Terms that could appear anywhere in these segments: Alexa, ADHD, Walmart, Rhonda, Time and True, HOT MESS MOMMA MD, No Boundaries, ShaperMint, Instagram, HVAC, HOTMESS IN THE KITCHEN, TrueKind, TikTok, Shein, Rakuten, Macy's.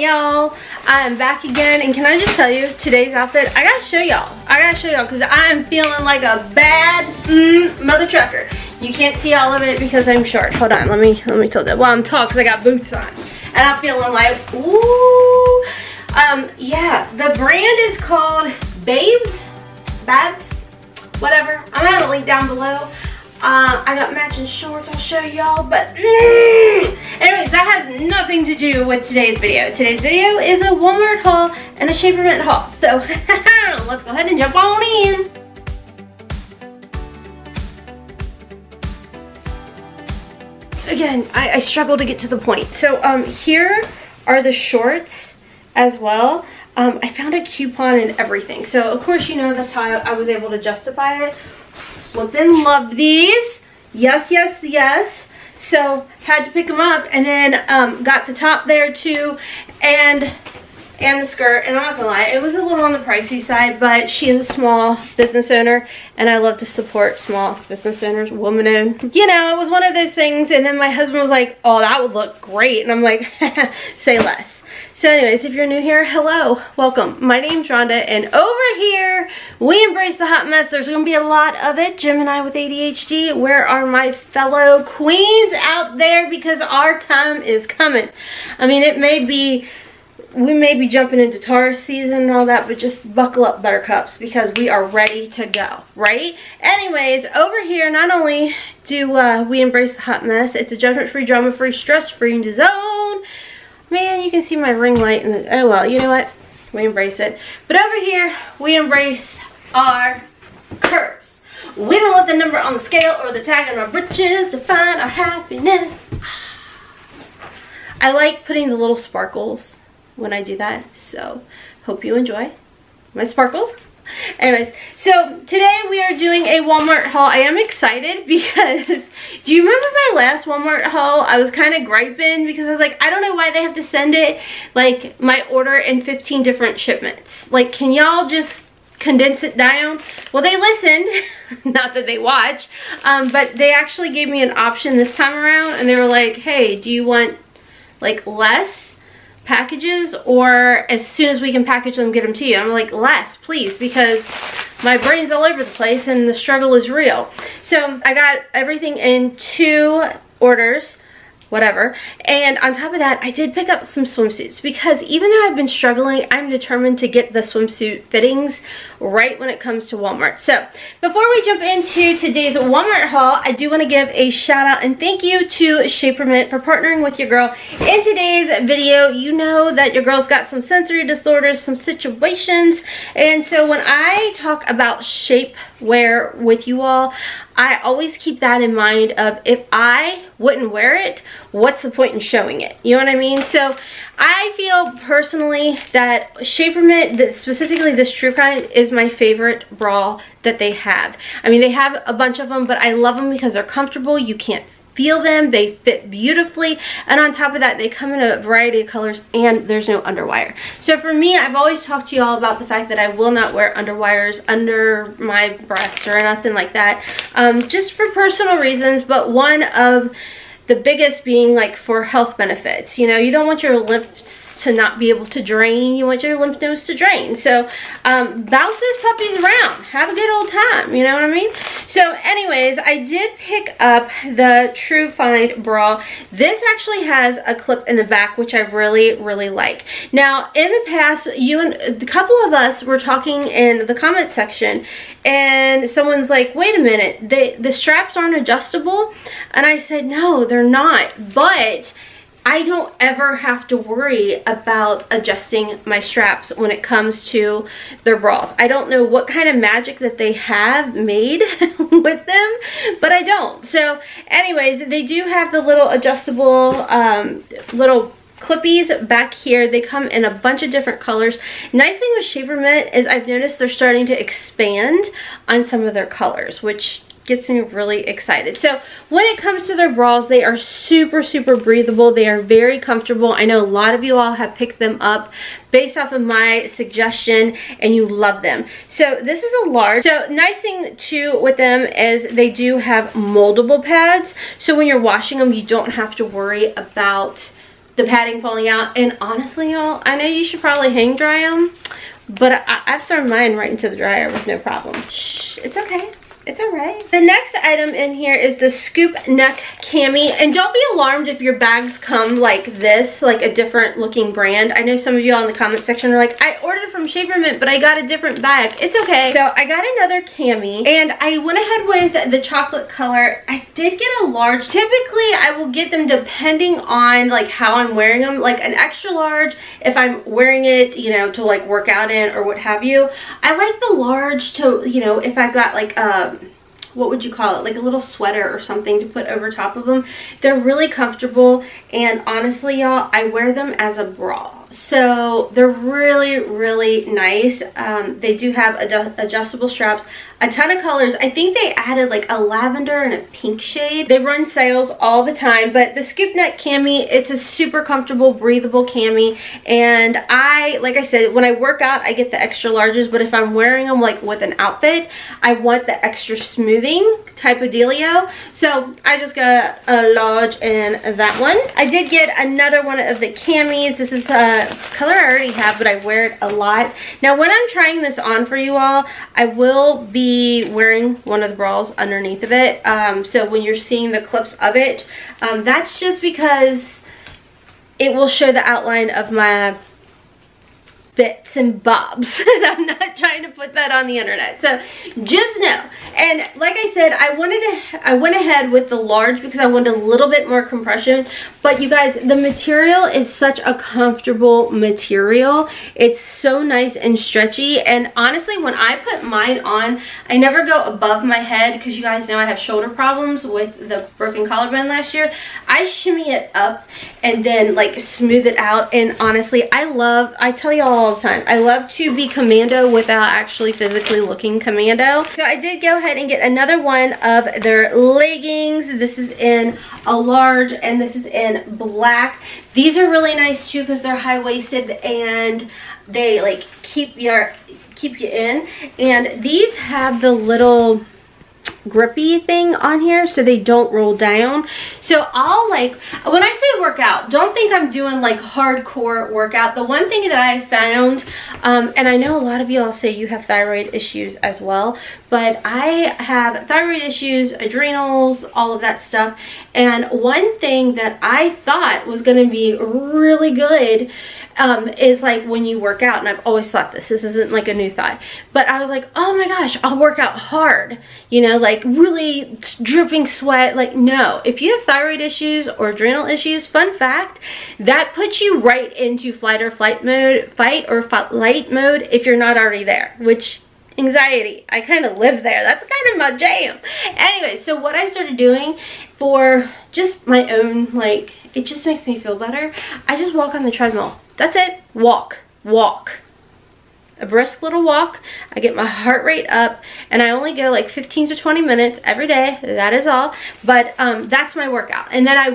y'all, I am back again, and can I just tell you today's outfit? I gotta show y'all because I am feeling like a bad mother trucker. You can't see all of it because I'm short. Hold on, let me tell that. Well, I'm tall because I got boots on, and I'm feeling like ooh. Yeah, the brand is called Babs, whatever. I'm gonna have a link down below. I got matching shorts, I'll show y'all, but anyways, that has nothing to do with today's video. Today's video is a Walmart haul and a ShaperMint haul, so let's go ahead and jump on in. Again, I struggle to get to the point. So here are the shorts as well. I found a coupon and everything, so of course, you know, that's how I was able to justify it. Flippin' love these. Yes, yes, yes. So had to pick them up, and then got the top there too, and the skirt. And I'm not gonna lie, it was a little on the pricey side, but she is a small business owner, and I love to support small business owners, woman-owned. You know, it was one of those things. And then my husband was like, "Oh, that would look great," and I'm like, "Say less." So anyways, if you're new here, hello, welcome. My name's Rhonda, and over here, we embrace the hot mess. There's gonna be a lot of it. Jim and I with ADHD, where are my fellow queens out there? Because our time is coming. I mean, it may be, we may be jumping into Taurus season and all that, but just buckle up, buttercups, because we are ready to go, right? Anyways, over here, not only do we embrace the hot mess, it's a judgment-free, drama-free, stress-free, and zone. Man, you can see my ring light in the, oh well, you know what? We embrace it. But over here, we embrace our curves. We don't let the number on the scale or the tag on our britches define our happiness. I like putting the little sparkles when I do that, so hope you enjoy my sparkles. Anyways, so today we are doing a Walmart haul. I am excited because do you remember my last Walmart haul? I was kind of griping because I was like, I don't know why they have to send it, like, my order in 15 different shipments. Like, can y'all just condense it down? Well, they listened. Not that they watch, but they actually gave me an option this time around, and they were like, hey, do you want, like, less packages, or as soon as we can package them, get them to you? I'm like, less please, because my brain's all over the place and the struggle is real. So I got everything in 2 orders, whatever. And on top of that, I did pick up some swimsuits, because even though I've been struggling, I'm determined to get the swimsuit fittings right when it comes to Walmart. So before we jump into today's Walmart haul, I do want to give a shout out and thank you to ShaperMint for partnering with your girl in today's video. You know that your girl's got some sensory disorders, some situations, and so when I talk about shapewear with you all, I always keep that in mind of, if I wouldn't wear it, what's the point in showing it? You know what I mean? So I feel personally that ShaperMint, specifically this TrueKind, is my favorite bra that they have. I mean, they have a bunch of them, but I love them because they're comfortable. You can't feel them, they fit beautifully, and on top of that, they come in a variety of colors, and there's no underwire. So for me, I've always talked to you all about the fact that I will not wear underwires under my breasts or nothing like that, just for personal reasons, but one of the biggest being, like, for health benefits. You know, you don't want your lymphs to not be able to drain, you want your lymph nodes to drain. So bounce those puppies around, have a good old time, you know what I mean? So anyways, I did pick up the TrueKind bra. This actually has a clip in the back, which I really, really like. Now, in the past, you and a couple of us were talking in the comment section, and someone's like, wait a minute, the straps aren't adjustable? And I said, no, they're not, but I don't ever have to worry about adjusting my straps when it comes to their bras. I don't know what kind of magic that they have made with them, but I don't. So anyways, they do have the little adjustable little clippies back here. They come in a bunch of different colors. Nice thing with ShaperMint is I've noticed they're starting to expand on some of their colors, which gets me really excited. So when it comes to their bras, they are super, super breathable. They are very comfortable. I know a lot of you all have picked them up based off of my suggestion, and you love them. So this is a large. So nice thing too with them is they do have moldable pads. So when you're washing them, you don't have to worry about the padding falling out. And honestly, y'all, I know you should probably hang dry them, but I've thrown mine right into the dryer with no problem. Shh, it's okay. It's all right. The next item in here is the scoop neck cami, and don't be alarmed if your bags come like this, like a different looking brand. I know some of you all in the comment section are like, I ordered from ShaperMint, but I got a different bag. It's okay. So I got another cami, and I went ahead with the chocolate color. I did get a large. Typically, I will get them depending on like how I'm wearing them, like an extra large if I'm wearing it, you know, to like work out in or what have you. I like the large to, you know, if I got like a what would you call it, like a little sweater or something to put over top of them. They're really comfortable, and honestly, y'all, I wear them as a bra, so they're really nice. They do have adjustable straps, a ton of colors. I think they added like a lavender and a pink shade. They run sales all the time, but the scoop neck cami, it's a super comfortable, breathable cami, and I, like I said, when I work out, I get the extra larges, but if I'm wearing them like with an outfit, I want the extra smoothing type of dealio, so I just got a large in that one. I did get another one of the camis. This is a color I already have, but I wear it a lot. Now, when I'm trying this on for you all, I will be wearing one of the bras underneath of it, so when you're seeing the clips of it, that's just because it will show the outline of my bits and bobs, and I'm not trying to put that on the internet, so just know. And like I said, I went ahead with the large because I wanted a little bit more compression, but you guys, the material is such a comfortable material. It's so nice and stretchy, and honestly, when I put mine on, I never go above my head because you guys know I have shoulder problems with the broken collarbone last year. I shimmy it up and then like smooth it out, and honestly, I tell y'all all the time, I love to be commando without actually physically looking commando. So I did go ahead and get another one of their leggings. This is in a large, and this is in black. These are really nice too because they're high-waisted and they like keep you in, and these have the little grippy thing on here so they don't roll down. So I'll, like, when I say workout, don't think I'm doing like hardcore workout. The one thing that I found, and I know a lot of you all say you have thyroid issues as well, but I have thyroid issues, adrenals, all of that stuff, and one thing that I thought was going to be really good is like when you work out, and I've always thought this isn't like a new thought, but I was like, oh my gosh, I'll work out hard, you know, like really dripping sweat. Like, no, if you have thyroid issues or adrenal issues, fun fact, that puts you right into fight or flight mode if you're not already there, which anxiety, I kind of live there. That's kind of my jam. Anyway, so what I started doing for just my own, like, it just makes me feel better, I just walk on the treadmill. That's it. Walk. A brisk little walk. I get my heart rate up, and I only go like 15 to 20 minutes every day. That is all. But that's my workout. And then I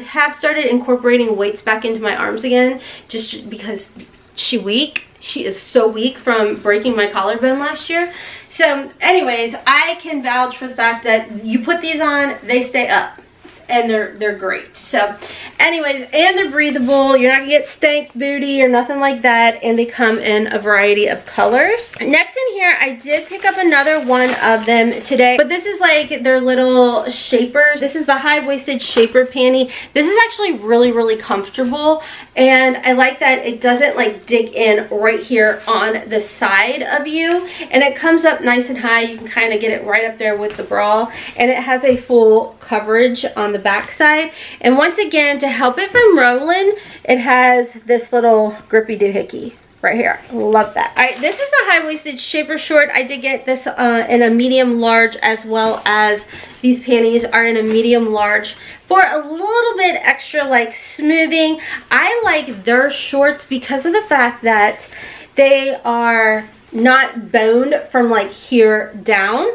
have started incorporating weights back into my arms again, just because she's weak. She is so weak from breaking my collarbone last year. So anyways, I can vouch for the fact that you put these on, they stay up. And they're great. So anyways, and they're breathable. You're not gonna get stank booty or nothing like that, and they come in a variety of colors. Next in here, I did pick up another one of them today, but this is like their little shapers. This is the high-waisted shaper panty. This is actually really comfortable, and I like that it doesn't like dig in right here on the side of you, and it comes up nice and high. You can kind of get it right up there with the bra, and it has a full coverage on the back side. And once again, to help it from rolling, it has this little grippy doohickey right here. Love that. All right, this is the high-waisted shaper short. I did get this in a medium large, as well as these panties are in a medium large for a little bit extra like smoothing. I like their shorts because of the fact that they are not boned from like here down.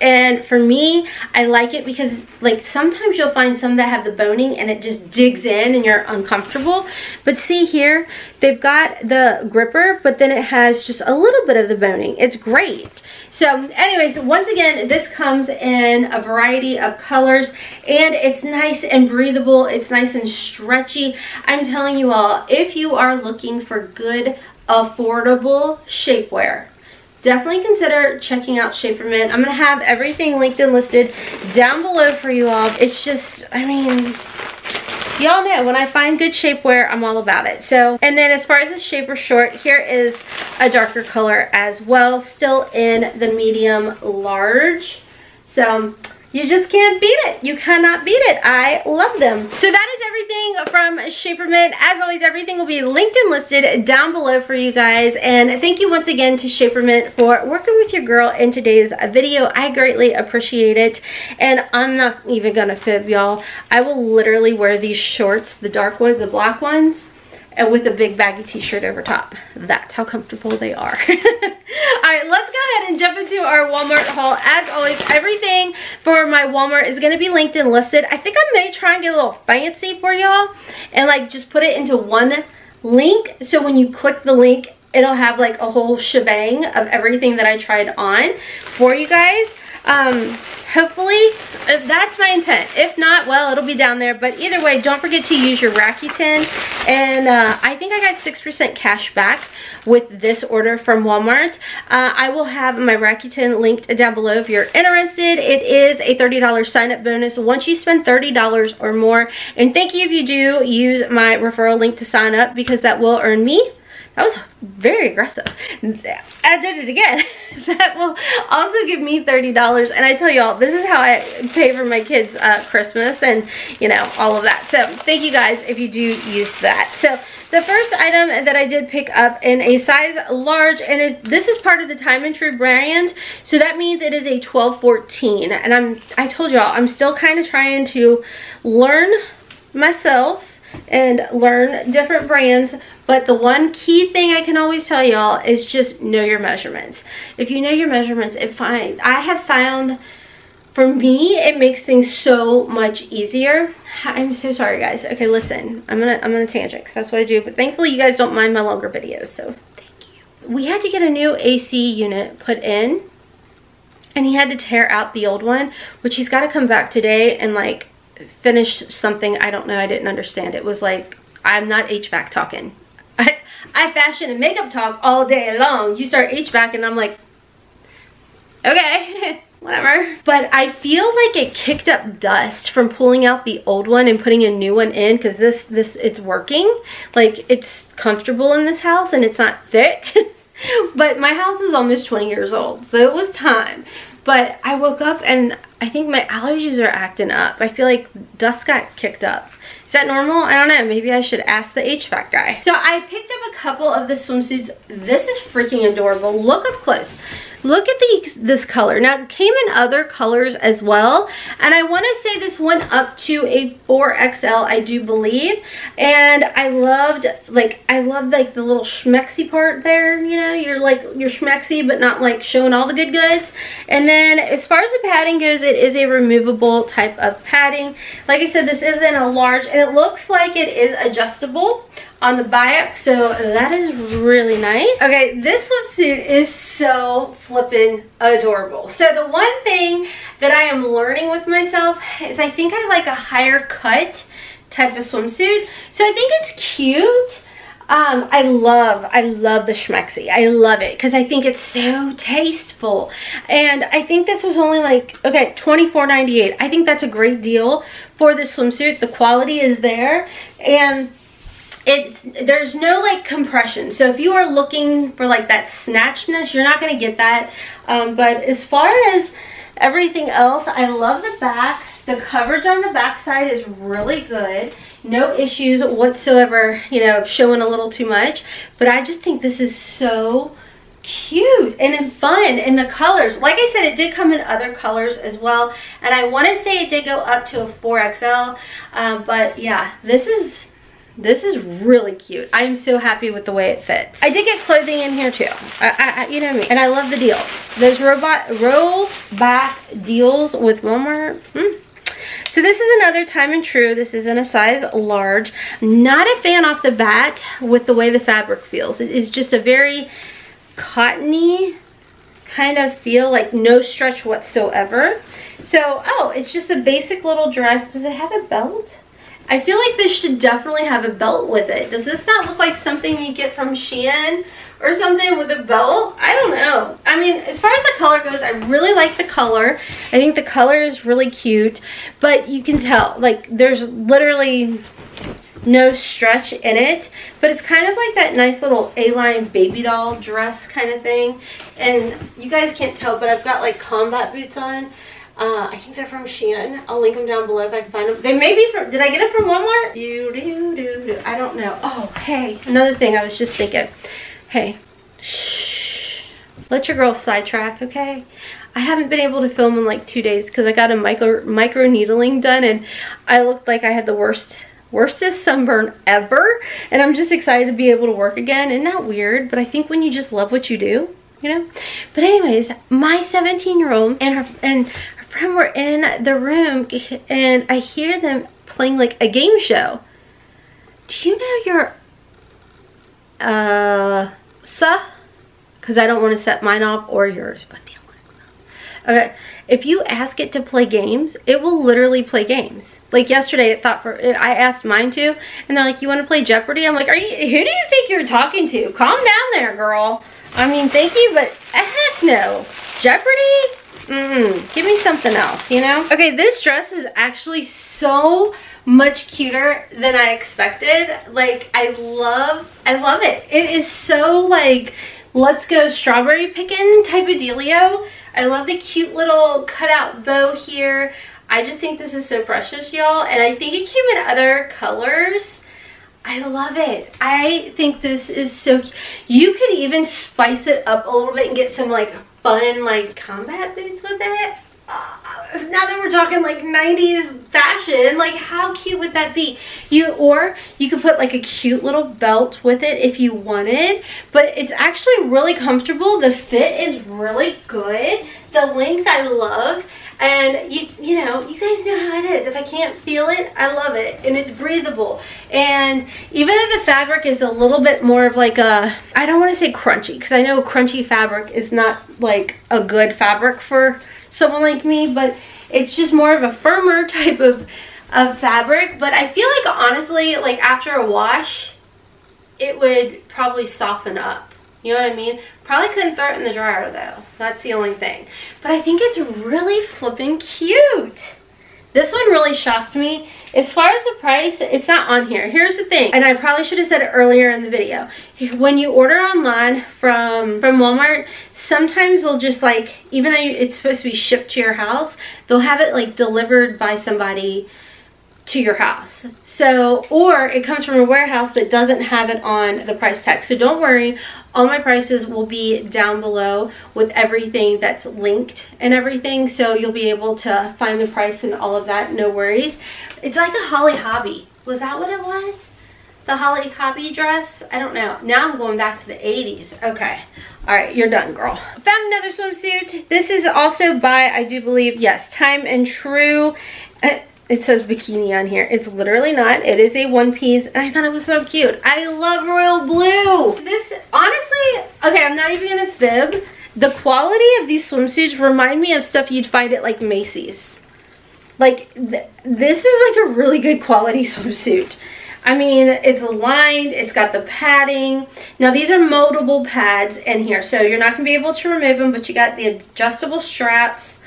And for me, I like it because, like, sometimes you'll find some that have the boning and it just digs in and you're uncomfortable. But see here, they've got the gripper, but then it has just a little bit of the boning. It's great. So anyways, once again, this comes in a variety of colors and it's nice and breathable. It's nice and stretchy. I'm telling you all, if you are looking for good, affordable shapewear, definitely consider checking out ShaperMint. I'm going to have everything linked and listed down below for you all. It's just, I mean, y'all know when I find good shapewear, I'm all about it. So, and then as far as the shaper short, here is a darker color as well, still in the medium large. So you just can't beat it. You cannot beat it. I love them. So that is everything from ShaperMint. As always, everything will be linked and listed down below for you guys. And thank you once again to ShaperMint for working with your girl in today's video. I greatly appreciate it. And I'm not even gonna fib, y'all. I will literally wear these shorts, the dark ones, the black ones, and with a big baggy t-shirt over top. That's how comfortable they are. Alright, let's go ahead and jump into our Walmart haul. As always, everything for my Walmart is going to be linked and listed. I think I may try and get a little fancy for y'all and like just put it into one link, so when you click the link, it'll have like a whole shebang of everything that I tried on for you guys. Hopefully that's my intent. If not, well, it'll be down there. But either way, don't forget to use your Rakuten. And I think I got 6% cash back with this order from Walmart. I will have my Rakuten linked down below if you're interested. It is a $30 sign-up bonus once you spend $30 or more. And thank you if you do use my referral link to sign up, because that will earn me. That was very aggressive. I did it again. That will also give me $30. And I tell y'all, this is how I pay for my kids' Christmas and, you know, all of that. So thank you guys if you do use that. So the first item that I did pick up in a size large, and this is part of the Time and True brand. So that means it is a 12-14. And I told y'all, I'm still kind of trying to learn myself and learn different brands. But the one key thing I can always tell y'all is just know your measurements. If you know your measurements, I have found, for me, it makes things so much easier. I'm so sorry, guys. Okay, listen, I'm gonna tangent because that's what I do. But thankfully, you guys don't mind my longer videos, so thank you. We had to get a new AC unit put in, and he had to tear out the old one, which he's got to come back today and like finish something. I don't know. I didn't understand. It was like, I'm not HVAC talking. I fashion and makeup talk all day long. You start HVAC and I'm like, okay, whatever. But I feel like it kicked up dust from pulling out the old one and putting a new one in, because this it's working. Like, it's comfortable in this house and it's not thick. But my house is almost 20 years old, so it was time. But I woke up and I think my allergies are acting up. I feel like dust got kicked up. Is that normal? I don't know. Maybe I should ask the HVAC guy. So I picked up a couple of the swimsuits. This is freaking adorable. Look up close. Look at this color. Now, it came in other colors as well. And I want to say this went up to a 4XL, I do believe. And I loved like the little schmexy part there. You know, you're schmexy, but not like showing all the good goods. And then as far as the padding goes, it is a removable type of padding. Like I said, this is in a large, and it looks like it is adjustable on the back, so that is really nice. Okay, this swimsuit is so flippin' adorable. So the one thing that I am learning with myself is I think I like a higher cut type of swimsuit. So I think it's cute. I love the schmexy. I love it because I think it's so tasteful. And I think this was only like, okay, $24.98. I think that's a great deal for this swimsuit. The quality is there, and there's no like compression, so if you are looking for like that snatchness, you're not going to get that. But as far as everything else, I love the back. The coverage on the back side is really good. No issues whatsoever, you know, showing a little too much. But I just think this is so cute and fun in the colors. Like I said, it did come in other colors as well, and I want to say it did go up to a 4XL. But yeah, this is This is really cute. I am so happy with the way it fits. I did get clothing in here too. You know me. And I love the deals. Those roll back deals with Walmart. So this is another Time and True. This is in a size large. Not a fan off the bat with the way the fabric feels. It is just a very cottony kind of feel, like no stretch whatsoever. So, oh, it's just a basic little dress. Does it have a belt? I feel like this should definitely have a belt with it. Does this not look like something you get from Shein or something with a belt? I don't know. I mean, as far as the color goes, I really like the color. I think the color is really cute, but you can tell, like, there's literally no stretch in it, but it's kind of like that nice little A-line baby doll dress kind of thing. And you guys can't tell, but I've got like combat boots on. I think they're from Shein. I'll link them down below if I can find them. They may be from, did I get it from Walmart? I don't know. Oh, hey, another thing I was just thinking. Hey, shh, let your girl sidetrack, okay? I haven't been able to film in like 2 days because I got a micro needling done and I looked like I had the worstest sunburn ever. And I'm just excited to be able to work again. Isn't that weird? But I think when you just love what you do, you know? But anyways, my 17-year-old and her friend were in the room and I hear them playing like a game show. Do you know your because I don't want to set mine off or yours, but the Alexa. Okay, if you ask it to play games, it will literally play games. Like yesterday, it thought I asked mine to, and they're like, "You want to play Jeopardy?" I'm like, "Are you? Who do you think you're talking to? Calm down there, girl." I mean, thank you, but heck no, Jeopardy. Give me something else, you know? Okay, this dress is actually so much cuter than I expected. Like, I love it. It is so like, let's go strawberry picking type of dealio. I love the cute little cutout bow here. I just think this is so precious, y'all. And I think it came in other colors. I love it. I think this is so cute. You could even spice it up a little bit and get some like fun like combat boots with it. Now that we're talking like 90s fashion, like how cute would that be? Or you could put like a cute little belt with it if you wanted, but it's actually really comfortable. The fit is really good. The length I love, and you know, you guys know how it is. If I can't feel it, I love it, and it's breathable. And even though the fabric is a little bit more of like a, I don't want to say crunchy, because I know crunchy fabric is not like a good fabric for someone like me, but it's just more of a firmer type of fabric. But I feel like honestly, like after a wash, it would probably soften up. You know what I mean? Probably couldn't throw it in the dryer though. That's the only thing. But I think it's really flipping cute. This one really shocked me. As far as the price, it's not on here. Here's the thing, and I probably should have said it earlier in the video. When you order online from Walmart, sometimes they'll just like, even though it's supposed to be shipped to your house, they'll have it like delivered by somebody to your house. So, or it comes from a warehouse that doesn't have it on the price tag. So don't worry, all my prices will be down below with everything that's linked and everything. So you'll be able to find the price and all of that, no worries. It's like a Holly Hobby. Was that what it was? The Holly Hobby dress? I don't know. Now I'm going back to the 80s. Okay. All right, you're done, girl. Found another swimsuit. This is also by, I do believe, yes, Time and True. It says bikini on here. It's literally not. It is a one piece, and I thought it was so cute. I love royal blue. This, honestly, okay, I'm not even gonna fib. The quality of these swimsuits remind me of stuff you'd find at like Macy's. Like, this is like a really good quality swimsuit. I mean, it's lined, it's got the padding. Now these are moldable pads in here, so you're not gonna be able to remove them, but you got the adjustable straps.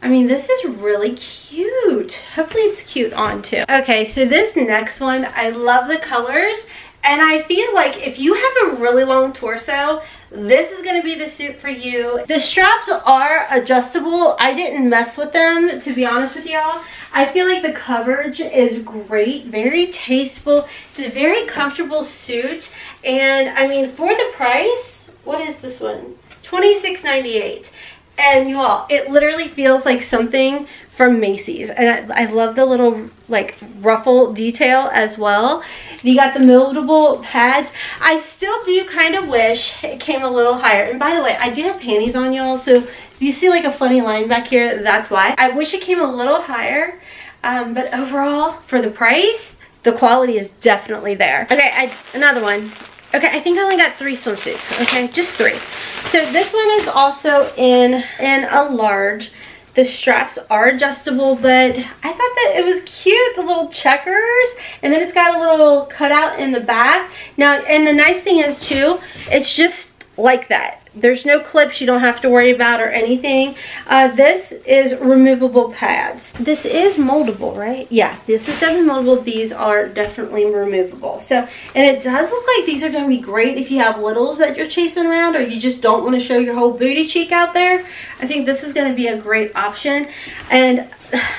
I mean, this is really cute. Hopefully it's cute on too. Okay, so this next one, I love the colors, and I feel like if you have a really long torso, this is gonna be the suit for you. The straps are adjustable. I didn't mess with them, to be honest with y'all. I feel like the coverage is great, very tasteful. It's a very comfortable suit, and I mean, for the price, what is this one? $26.98. And you all, it literally feels like something from Macy's. And I love the little like ruffle detail as well. You got the moldable pads. I still do kind of wish it came a little higher. And by the way, I do have panties on, y'all. So if you see like a funny line back here, that's why. I wish it came a little higher. But overall, for the price, the quality is definitely there. Okay, another one. Okay, I think I only got 3 swimsuits. Okay, just 3. So this one is also in a large. The straps are adjustable, but I thought that it was cute, the little checkers. And then it's got a little cutout in the back. Now, and the nice thing is too, it's just like that. There's no clips you don't have to worry about or anything. This is removable pads. This is moldable, right? Yeah, this is definitely moldable. These are definitely removable. So, and it does look like these are going to be great if you have littles that you're chasing around or you just don't want to show your whole booty cheek out there. I think this is going to be a great option. And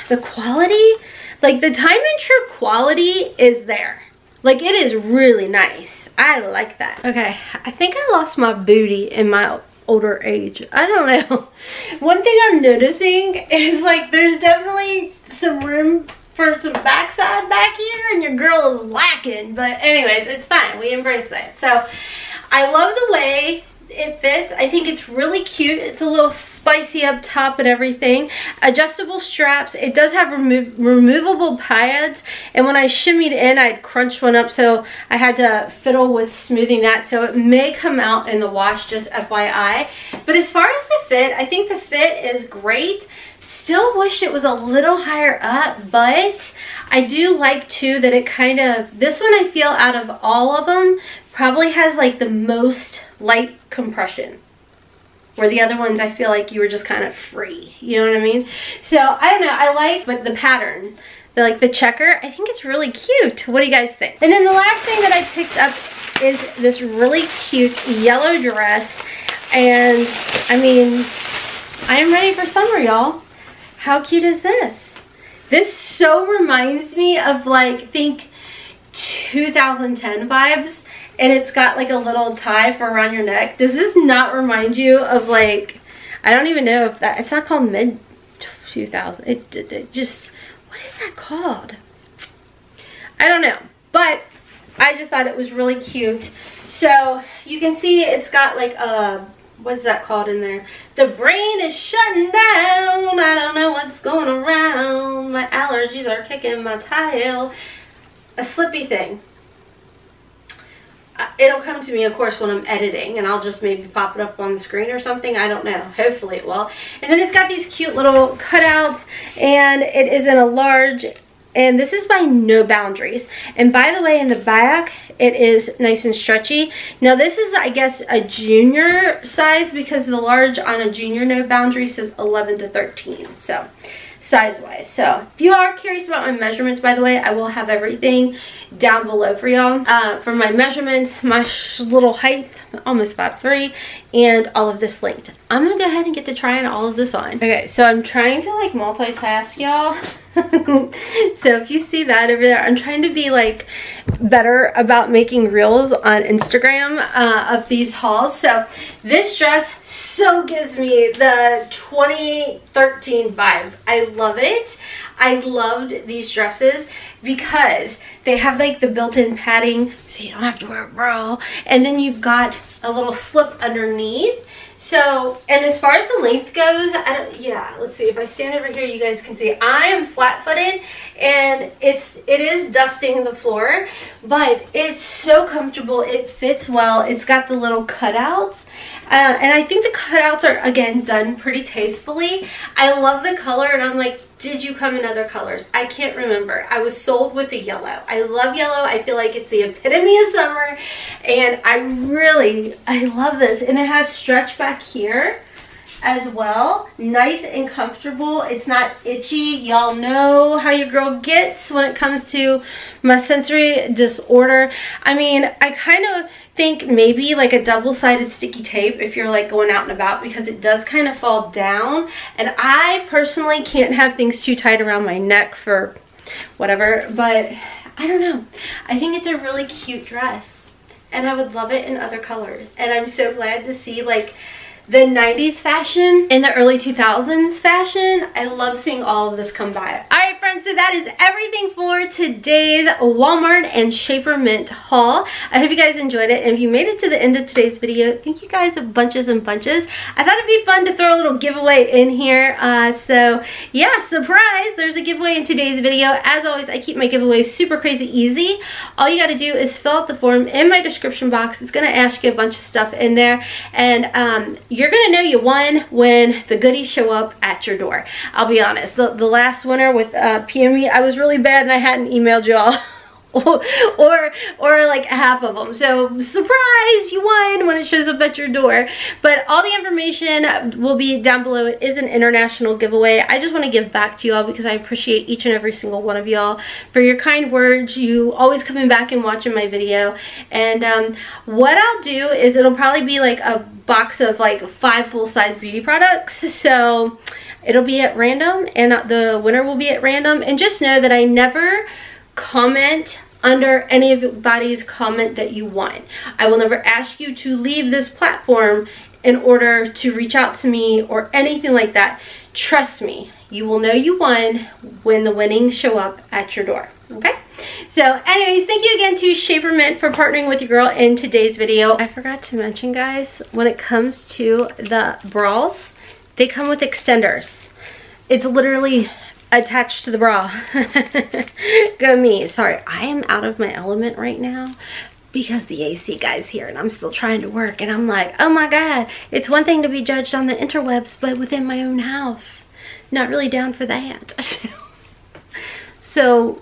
the quality, like the Time and True quality is there. Like, it is really nice. I like that. Okay, I think I lost my booty in my older age. I don't know. One thing I'm noticing is, like, there's definitely some room for some backside back here, and your girl is lacking. But anyways, it's fine. We embrace that. So, I love the way it fits. I think it's really cute. It's a little spicy up top and everything. Adjustable straps. It does have removable pads, and when I shimmied in, I crunched one up, so I had to fiddle with smoothing that, so it may come out in the wash, just FYI. But as far as the fit, I think the fit is great. Still wish it was a little higher up, but I do like too that it kind of, this one I feel out of all of them probably has like the most light compression. Where the other ones, I feel like you were just kind of free. You know what I mean? So, I don't know. I like the pattern. The checker. I think it's really cute. What do you guys think? And then the last thing that I picked up is this really cute yellow dress. And, I mean, I am ready for summer, y'all. How cute is this? This so reminds me of, like, think 2010 vibes. And it's got like a little tie for around your neck. Does this not remind you of like, I don't even know if that, it's not called mid-2000s. It just, what is that called? I don't know. But I just thought it was really cute. So you can see it's got like a, what's that called in there? The brain is shutting down. I don't know what's going around. My allergies are kicking my tail. A slippy thing. It'll come to me, of course, when I'm editing, and I'll just maybe pop it up on the screen or something. I don't know. Hopefully it will. And then it's got these cute little cutouts, and it is in a large, and this is by No Boundaries. And by the way, in the back, it is nice and stretchy. Now, this is, I guess, a junior size, because the large on a junior No Boundaries says 11 to 13, so size-wise. So, if you are curious about my measurements, by the way, I will have everything down below for y'all. For my measurements, my little height, almost 5'3", and all of this linked. I'm going to go ahead and get to trying all of this on. Okay, so I'm trying to, like, multitask, y'all. So, if you see that over there, I'm trying to be, like, better about making reels on Instagram of these hauls. So, this dress so gives me the 2013 vibes. I love it. I loved these dresses because they have like the built-in padding, so you don't have to wear a bra. And then you've got a little slip underneath. So, and as far as the length goes, yeah, let's see. If I stand over here, you guys can see I am flat-footed, and it is dusting the floor, but it's so comfortable. It fits well. It's got the little cutouts. And I think the cutouts are, again, done pretty tastefully. I love the color, and I'm like, did you come in other colors? I can't remember. I was sold with the yellow. I love yellow. I feel like it's the epitome of summer, and I love this. And it has stretch back here as well. Nice and comfortable. It's not itchy. Y'all know how your girl gets when it comes to my sensory disorder. I mean, I kind of think maybe like a double-sided sticky tape if you're like going out and about, because it does kind of fall down, and I personally can't have things too tight around my neck for whatever, but I don't know. I think it's a really cute dress, and I would love it in other colors, and I'm so glad to see like the 90s fashion and the early 2000s fashion. I love seeing all of this come by. All right, friends, so that is everything for today's Walmart and ShaperMint haul. I hope you guys enjoyed it, and if you made it to the end of today's video, thank you guys bunches and bunches. I thought it'd be fun to throw a little giveaway in here, so yeah, surprise, there's a giveaway in today's video. As always, I keep my giveaways super crazy easy. All you gotta do is fill out the form in my description box. It's gonna ask you a bunch of stuff in there, and you're gonna know you won when the goodies show up at your door. I'll be honest, the last winner with PME, I was really bad and I hadn't emailed y'all or like half of them. So surprise, you won when it shows up at your door. But all the information will be down below. It is an international giveaway. I just want to give back to you all because I appreciate each and every single one of y'all for your kind words, you always coming back and watching my video. And what I'll do is it'll probably be like a box of like 5 full-size beauty products, so it'll be at random and the winner will be at random. And just know that I never comment under anybody's comment that you won. I will never ask you to leave this platform in order to reach out to me or anything like that. Trust me, you will know you won when the winnings show up at your door, okay? So anyways, thank you again to ShaperMint for partnering with your girl in today's video. I forgot to mention, guys, when it comes to the bras, they come with extenders. It's literally attached to the bra. Go me. Sorry, I am out of my element right now because the AC guy's here and I'm still trying to work, and I'm like, oh my god, it's one thing to be judged on the interwebs, but within my own house, not really down for that. So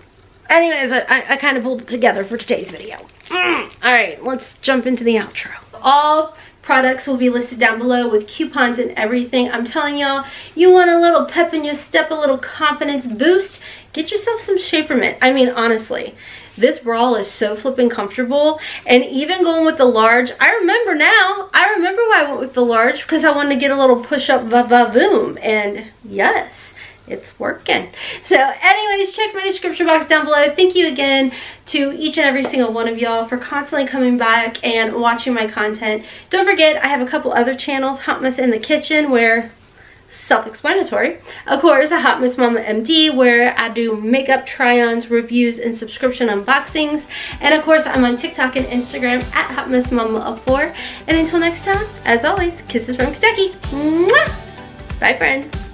anyways, I kind of pulled it together for today's video. All right, let's jump into the outro. All products will be listed down below with coupons and everything. I'm telling y'all, you want a little pep in your step, a little confidence boost, get yourself some ShaperMint. I mean, honestly, this bra is so flipping comfortable, and even going with the large, I remember why I went with the large, because I wanted to get a little push up va-va-boom, and yes, it's working. So anyways, check my description box down below. Thank you again to each and every single one of y'all for constantly coming back and watching my content. Don't forget, I have a couple other channels, Hot Mess in the Kitchen, where self-explanatory, of course, a Hot Mess Momma MD, where I do makeup try-ons, reviews, and subscription unboxings. And of course, I'm on TikTok and Instagram at Hot Mess Momma 4. And until next time, as always, kisses from Kentucky. Mwah! Bye, friends.